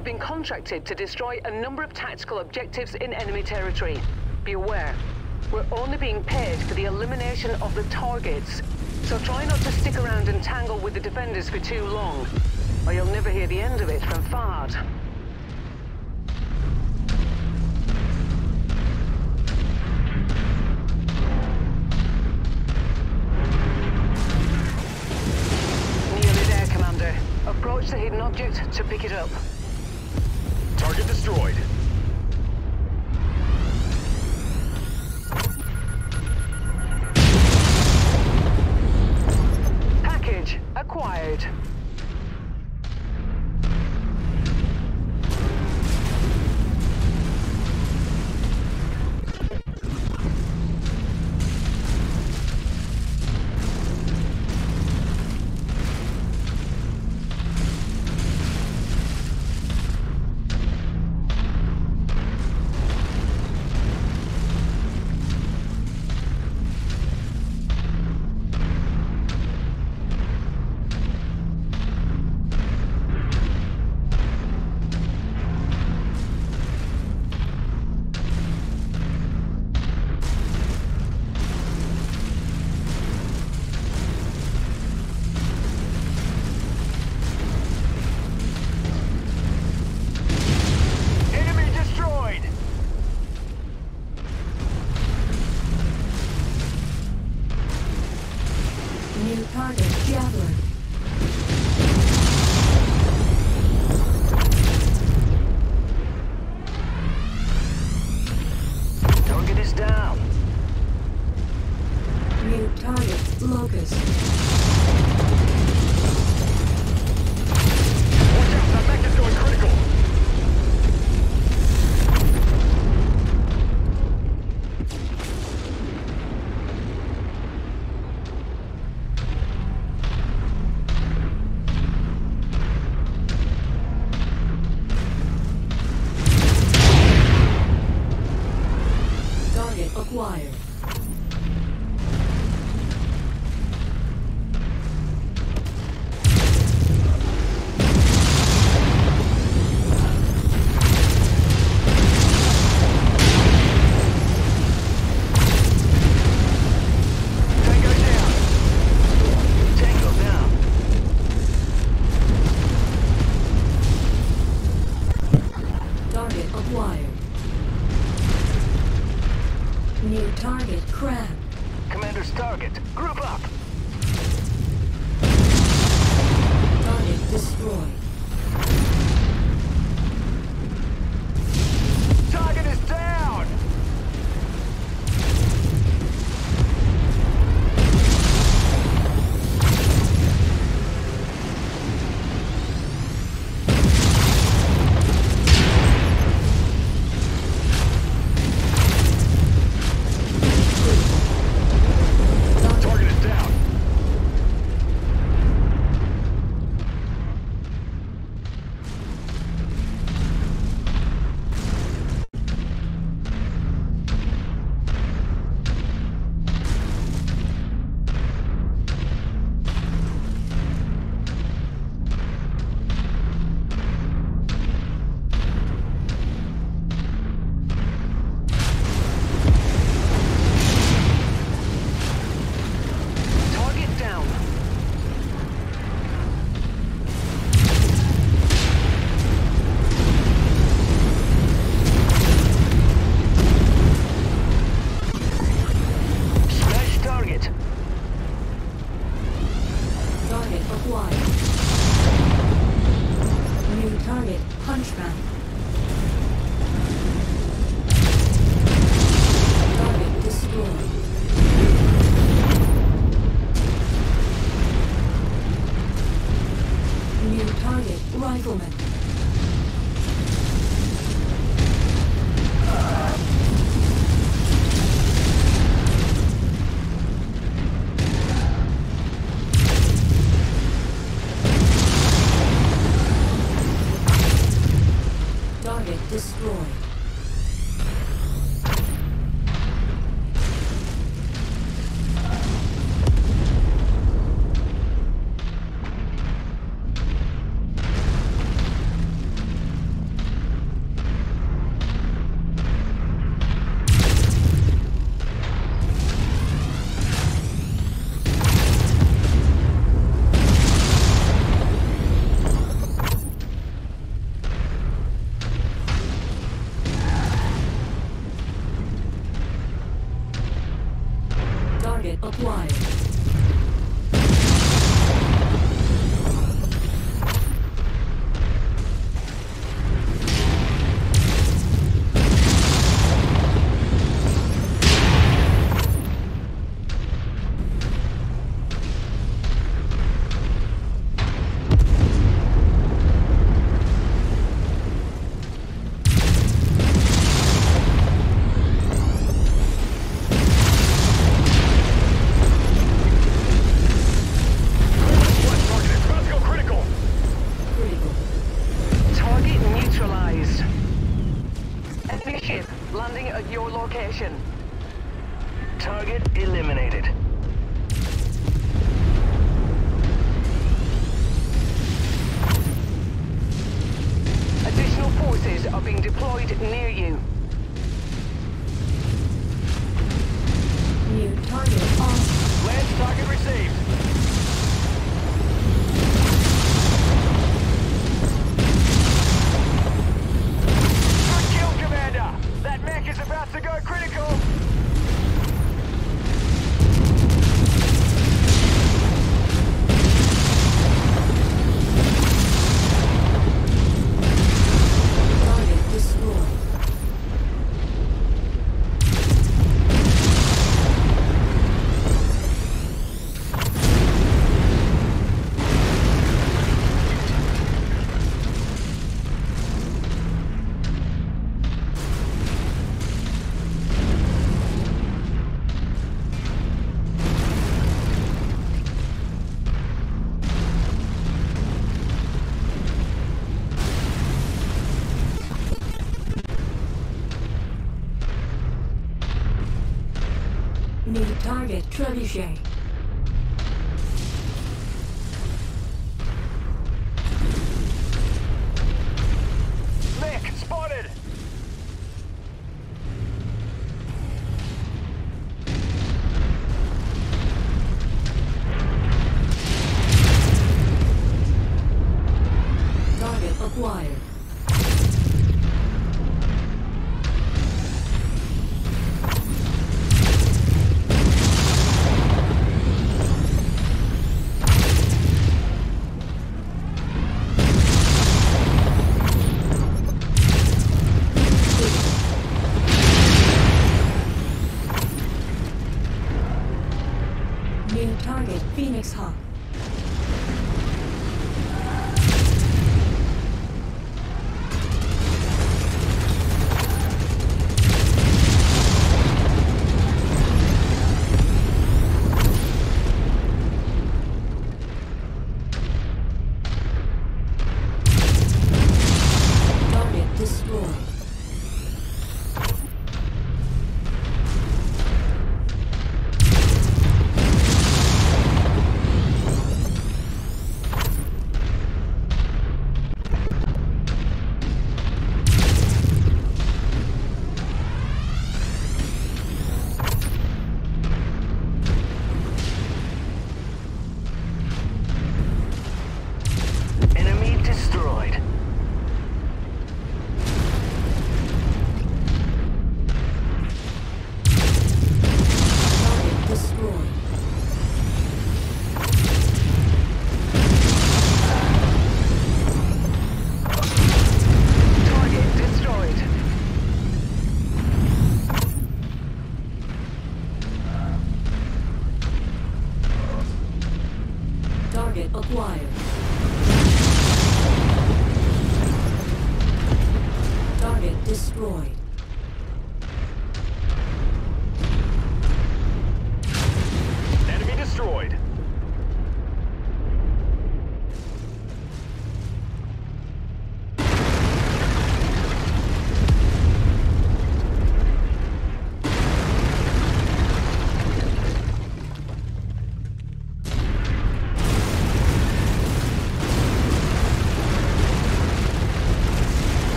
We've been contracted to destroy a number of tactical objectives in enemy territory. Be aware, we're only being paid for the elimination of the targets, so try not to stick around and tangle with the defenders for too long, or you'll never hear the end of it from Fard. Nearly there, Commander. Approach the hidden object to pick it up. Target destroyed. Package acquired. New target, Javelin. Target is down. New target, Locust. Watch out, that mech is going critical. Acquired. New target, Crab. Commander's target, group up! Target destroyed. Target is down! acquired. Target eliminated. Additional forces are being deployed near you. New target on. Land target received. New target, Trebuchet. Nick, spotted! Target acquired. New target, Phoenix Hawk. Target destroyed. Target acquired. Target destroyed. Enemy destroyed.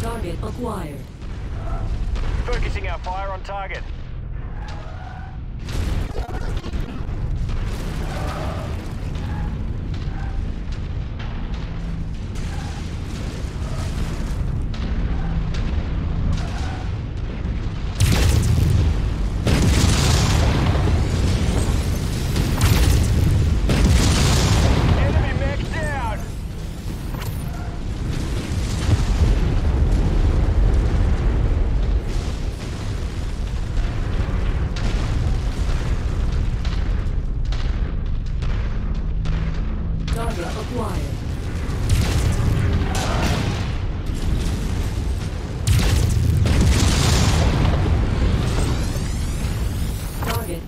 Target acquired. Focusing our fire on target.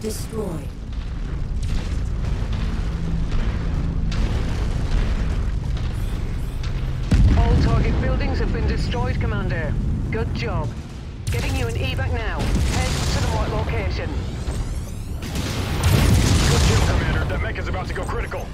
Destroyed. All target buildings have been destroyed, Commander. Good job. Getting you an evac now. Head to the right location. Good kill, Commander. That mech is about to go critical.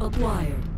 Acquired.